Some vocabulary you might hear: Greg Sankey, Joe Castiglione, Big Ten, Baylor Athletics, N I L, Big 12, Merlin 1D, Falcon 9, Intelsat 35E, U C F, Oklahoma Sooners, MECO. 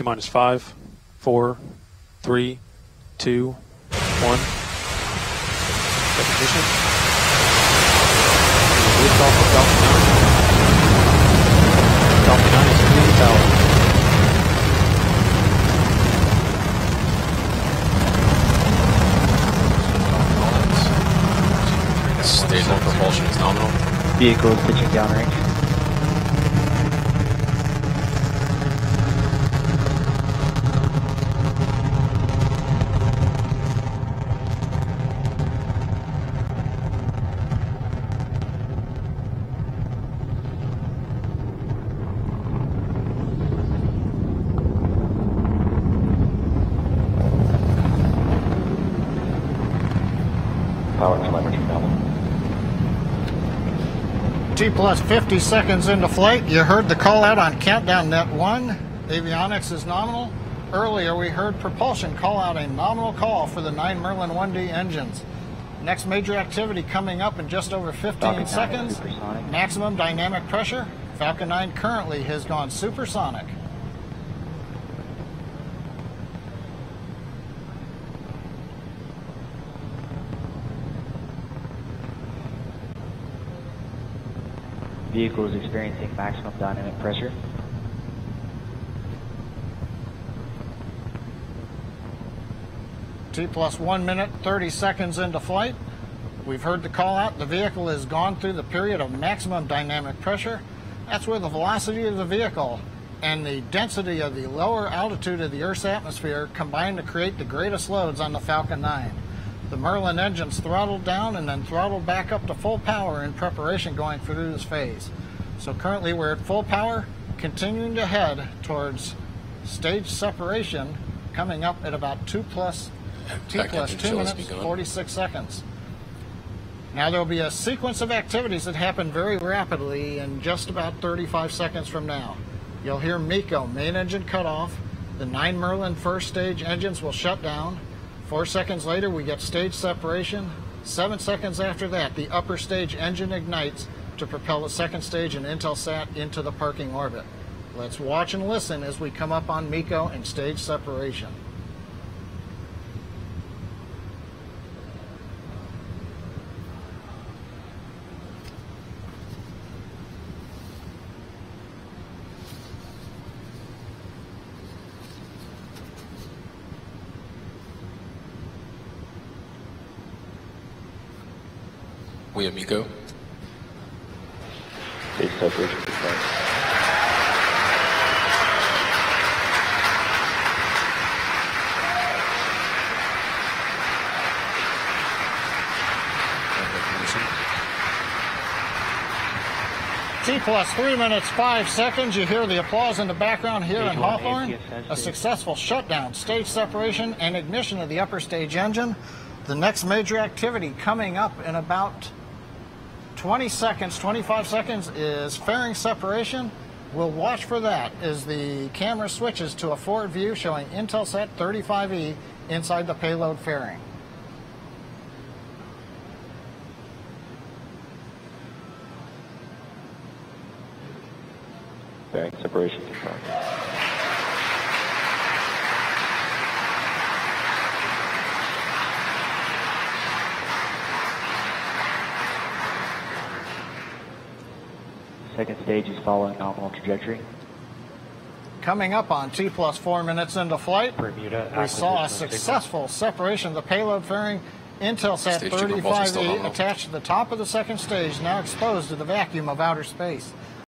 T minus 5, 4, 3, 2, 1. Ignition. Liftoff of Falcon 9. Falcon 9 is clear to power. Stable propulsion is nominal. Vehicle is pitching downrange. T-plus 50 seconds into flight, you heard the call out on Countdown Net 1. Avionics is nominal. Earlier we heard propulsion call out a nominal call for the 9 Merlin 1D engines. Next major activity coming up in just over 15 seconds. Maximum dynamic pressure. Falcon 9 currently has gone supersonic. Vehicle is experiencing maximum dynamic pressure. T plus 1 minute, 30 seconds into flight. We've heard the call out. The vehicle has gone through the period of maximum dynamic pressure. That's where the velocity of the vehicle and the density of the lower altitude of the Earth's atmosphere combine to create the greatest loads on the Falcon 9. The Merlin engines throttled down and then throttled back up to full power in preparation going through this phase. So currently we're at full power, continuing to head towards stage separation, coming up at about T plus 2 minutes, 46 seconds. Now there'll be a sequence of activities that happen very rapidly in just about 35 seconds from now. You'll hear MECO, main engine cutoff. The 9 Merlin first stage engines will shut down. 4 seconds later, we get stage separation. 7 seconds after that, the upper stage engine ignites to propel the second stage and Intelsat into the parking orbit. Let's watch and listen as we come up on MECO and stage separation. We have MECO. Stage separation is fine. T plus 3 minutes, 5 seconds. You hear the applause in the background here in Hawthorne. A successful shutdown, stage separation, and ignition of the upper stage engine. The next major activity coming up in about 20 seconds, 25 seconds is fairing separation. We'll watch for that as the camera switches to a forward view showing Intelsat 35E inside the payload fairing. Fairing separation confirmed. Second stage is following nominal trajectory. Coming up on T plus 4 minutes into flight, we saw a successful separation of the payload fairing. Intelsat 35E attached to the top of the second stage, now exposed to the vacuum of outer space.